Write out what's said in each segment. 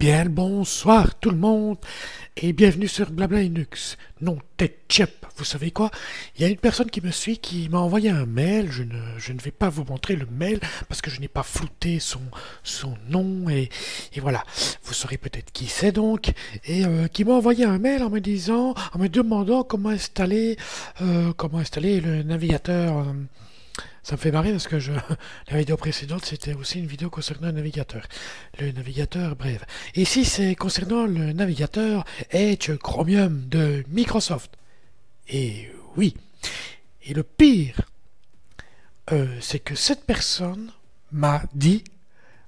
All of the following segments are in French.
Bien le bonsoir tout le monde et bienvenue sur Blabla Linux. Non, tête chip, vous savez quoi? Il y a une personne qui me suit qui m'a envoyé un mail. Je ne vais pas vous montrer le mail parce que je n'ai pas flouté son nom et voilà. Vous saurez peut-être qui c'est donc. Et qui m'a envoyé un mail en me demandant comment installer le navigateur. Ça me fait marrer parce que la vidéo précédente, c'était aussi une vidéo concernant le navigateur. Le navigateur, bref. Ici, c'est concernant le navigateur Edge Chromium de Microsoft. Et oui. Et le pire, c'est que cette personne m'a dit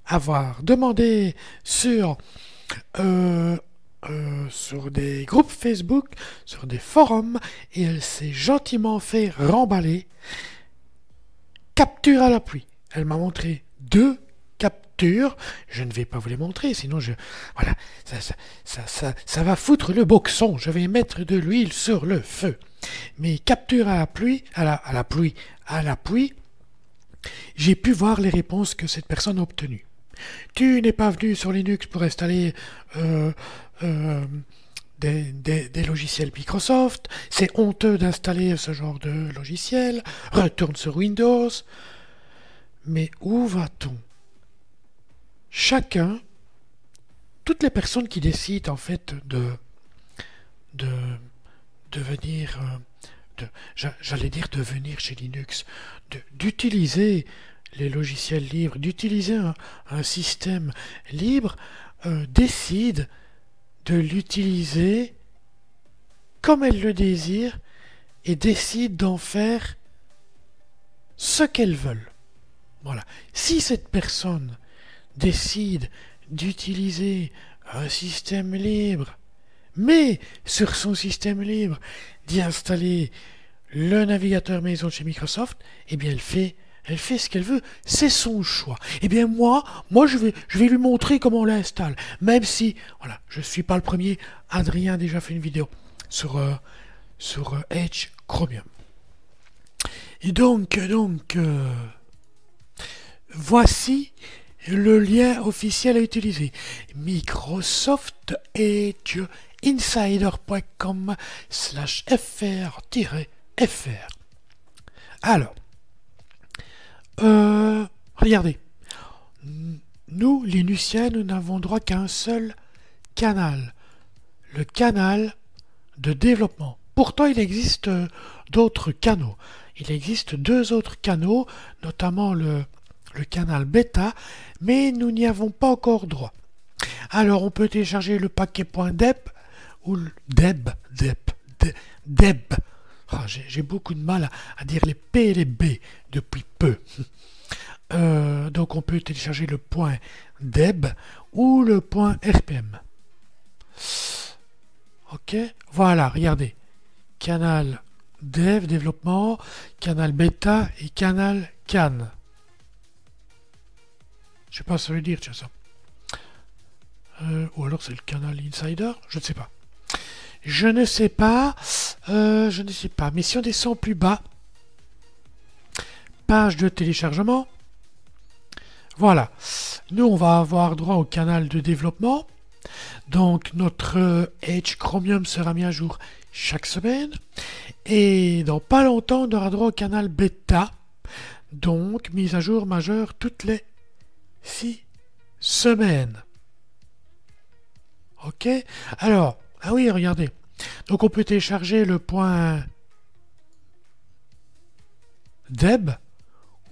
avoir demandé sur des groupes Facebook, sur des forums, et elle s'est gentiment fait remballer. Capture à l'appui. Elle m'a montré 2 captures. Je ne vais pas vous les montrer, sinon voilà, ça va foutre le boxon. Je vais mettre de l'huile sur le feu. Mais capture à l'appui, j'ai pu voir les réponses que cette personne a obtenues. Tu n'es pas venu sur Linux pour installer des logiciels Microsoft, c'est honteux d'installer ce genre de logiciel, retourne sur Windows. Mais où va-t-on? Chacun, toutes les personnes qui décident en fait de venir, j'allais dire de venir chez Linux, d'utiliser les logiciels libres, d'utiliser un système libre, décident de l'utiliser comme elle le désire et décide d'en faire ce qu'elles veulent. Voilà. Si cette personne décide d'utiliser un système libre, mais sur son système libre, d'y installer le navigateur maison de chez Microsoft, eh bien elle fait ce qu'elle veut, c'est son choix. Eh bien moi je vais lui montrer comment on l'installe. Même si, voilà, je ne suis pas le premier, Adrien a déjà fait une vidéo sur Edge Chromium. Et donc voici le lien officiel à utiliser. Microsoft Edge insider.com/fr-fr. Alors, regardez, nous, les Linuxiens, nous n'avons droit qu'à un seul canal, le canal de développement. Pourtant, il existe d'autres canaux. Il existe 2 autres canaux, notamment le canal bêta, mais nous n'y avons pas encore droit. Alors, on peut télécharger le paquet .deb ou le deb. J'ai beaucoup de mal à dire les P et les B depuis peu. Donc on peut télécharger le .deb ou le .rpm. Ok, voilà, regardez. Canal dev, développement, canal bêta et canal can. Je sais pas ce que ça veut dire, tu vois ça. Ou alors c'est le canal insider, je ne sais pas. Mais si on descend plus bas, page de téléchargement, voilà, nous on va avoir droit au canal de développement, donc notre Edge Chromium sera mis à jour chaque semaine, et dans pas longtemps on aura droit au canal bêta, donc mise à jour majeure toutes les 6 semaines. Ok, alors, ah oui, regardez. Donc on peut télécharger le .deb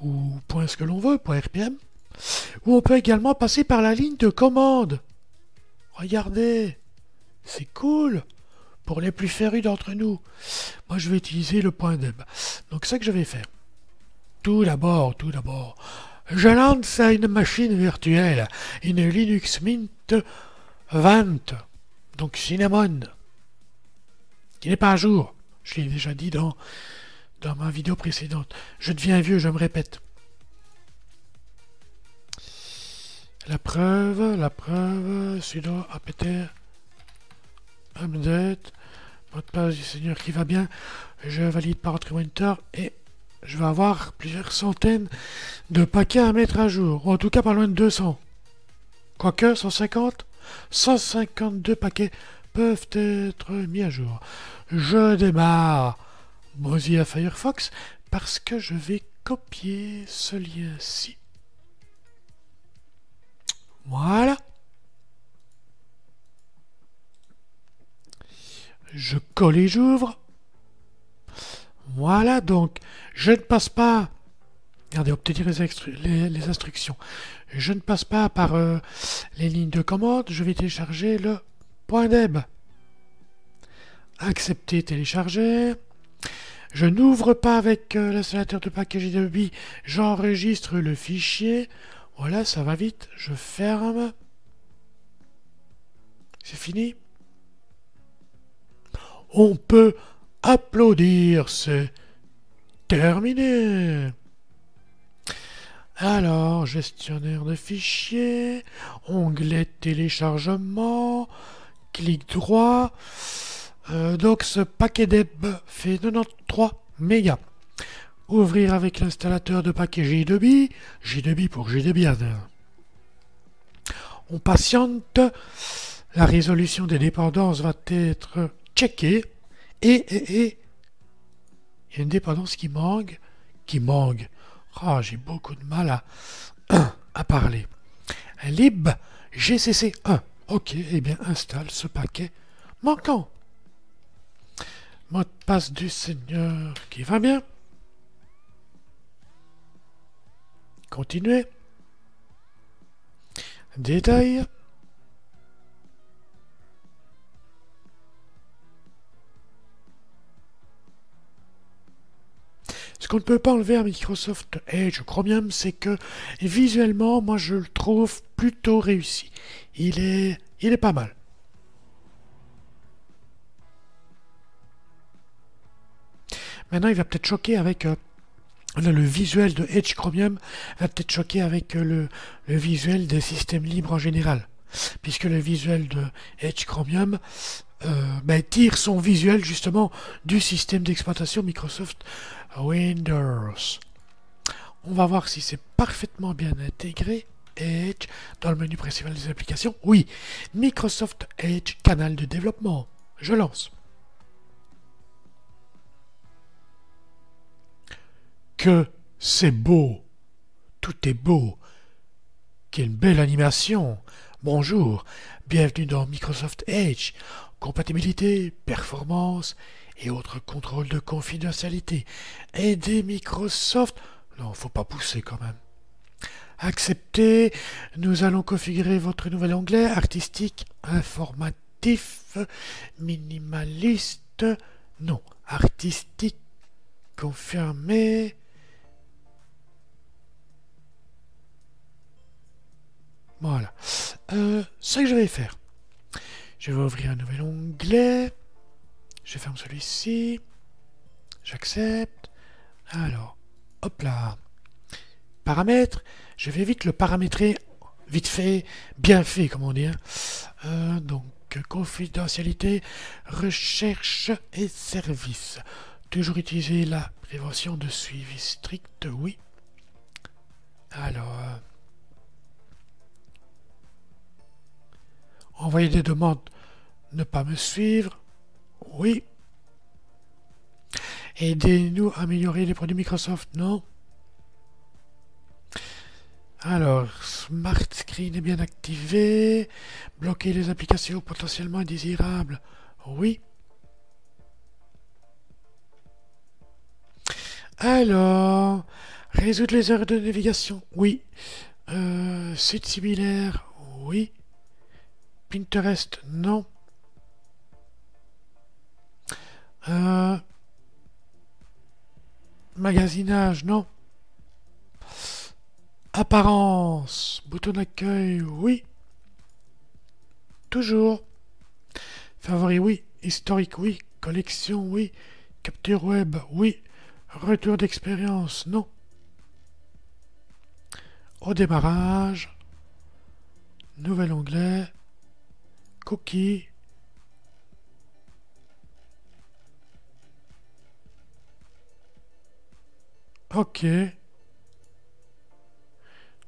ou point ce que l'on veut, .rpm, ou on peut également passer par la ligne de commande. Regardez, c'est cool pour les plus férus d'entre nous. Moi je vais utiliser le .deb. Donc c'est ça que je vais faire. Tout d'abord, je lance à une machine virtuelle, une Linux Mint 20. Donc Cinnamon, qui n'est pas à jour, je l'ai déjà dit dans ma vidéo précédente. Je deviens vieux, je me répète. La preuve, sudo apt, update, mot de passe du seigneur qui va bien, je valide par entry monitor et je vais avoir plusieurs centaines de paquets à mettre à jour, ou en tout cas pas loin de 200. Quoique 150, 152 paquets peuvent être mis à jour. Je démarre Mozilla Firefox parce que je vais copier ce lien-ci. Voilà. Je colle et j'ouvre. Voilà, donc je ne passe pas... Regardez, obtenir les instructions. Je ne passe pas par les lignes de commande. Je vais télécharger le .deb. Accepter, télécharger. Je n'ouvre pas avec l'installateur de paquet GDebi. J'enregistre le fichier. Voilà, ça va vite. Je ferme. C'est fini. On peut applaudir, c'est terminé. Alors, gestionnaire de fichiers, onglet téléchargement, clic droit. Donc ce paquet deb fait 93 mégas. Ouvrir avec l'installateur de paquet GDebi, GDebi pour GDebi. On patiente, la résolution des dépendances va être checkée. Et il y a une dépendance qui manque, Ah, oh, j'ai beaucoup de mal à parler. libgcc1. Ok, eh bien, installe ce paquet manquant. Mot de passe du Seigneur qui va bien. Continuer. Détail. Ce qu'on ne peut pas enlever à Microsoft Edge Chromium, c'est que visuellement, moi je le trouve plutôt réussi. Il est pas mal. Maintenant, il va peut-être choquer avec le visuel de Edge Chromium, va peut-être choquer avec le visuel des systèmes libres en général. Puisque le visuel de Edge Chromium tire son visuel justement du système d'exploitation Microsoft Windows. On va voir si c'est parfaitement bien intégré. Edge dans le menu principal des applications. Oui, Microsoft Edge, canal de développement. Je lance. Que c'est beau. Tout est beau. Quelle belle animation. Bonjour, bienvenue dans Microsoft Edge. Compatibilité, performance et autres contrôles de confidentialité. Aider Microsoft... Non, faut pas pousser quand même. Accepter. Nous allons configurer votre nouvel onglet artistique, informatif, minimaliste. Non, artistique, confirmé. Voilà. Ce que je vais faire, je vais ouvrir un nouvel onglet, je ferme celui-ci, j'accepte, alors, hop là, paramètres, je vais vite le paramétrer, vite fait, bien fait, comme on dit, hein. Donc, confidentialité, recherche et service, toujours utiliser la prévention de suivi strict, oui, alors... envoyer des demandes, ne pas me suivre, oui. Aidez-nous à améliorer les produits Microsoft, non. Alors, Smart Screen est bien activé. Bloquer les applications potentiellement indésirables, oui. Alors, résoudre les erreurs de navigation, oui. Site similaire, oui. Pinterest, non. Magasinage, non. Apparence, bouton d'accueil, oui. Toujours. Favori, oui. Historique, oui. Collection, oui. Capture web, oui. Retour d'expérience, non. Au démarrage. Nouvel onglet. Cookies. Ok.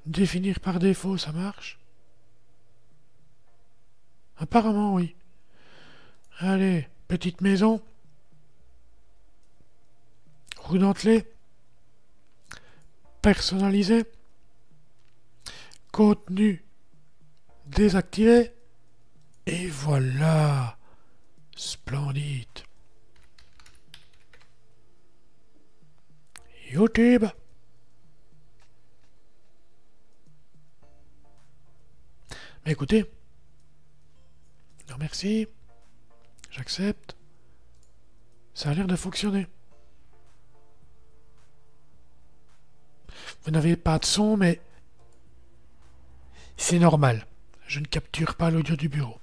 Définir par défaut, ça marche. Apparemment, oui. Allez, petite maison. Rue d'Antelay. Personnalisé. Contenu désactivé. Et voilà. Splendide. YouTube. Mais écoutez. Non merci. J'accepte. Ça a l'air de fonctionner. Vous n'avez pas de son, mais c'est normal. Je ne capture pas l'audio du bureau.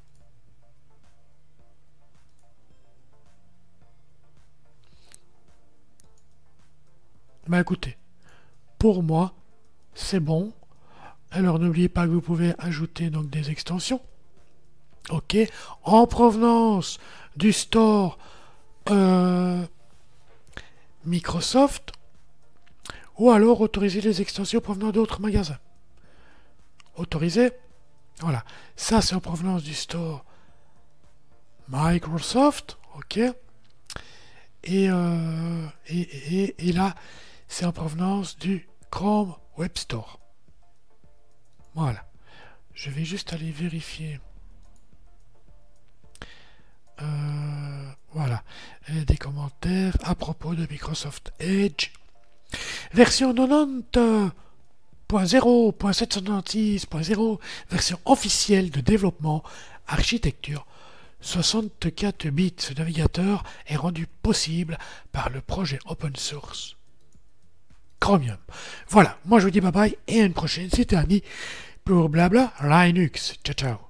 Bah écoutez, pour moi, c'est bon. Alors n'oubliez pas que vous pouvez ajouter donc des extensions. Ok, en provenance du store Microsoft, ou alors autoriser les extensions provenant d'autres magasins. Autoriser, voilà. Ça c'est en provenance du store Microsoft, ok. Et là. C'est en provenance du Chrome Web Store. Voilà. Je vais juste aller vérifier. Voilà. Et des commentaires à propos de Microsoft Edge. Version 90.0.796.0. Version officielle de développement. Architecture 64 bits. Ce navigateur est rendu possible par le projet open source Chromium. Voilà, moi je vous dis bye bye et à une prochaine, c'était Ami pour Blabla Linux. Ciao ciao.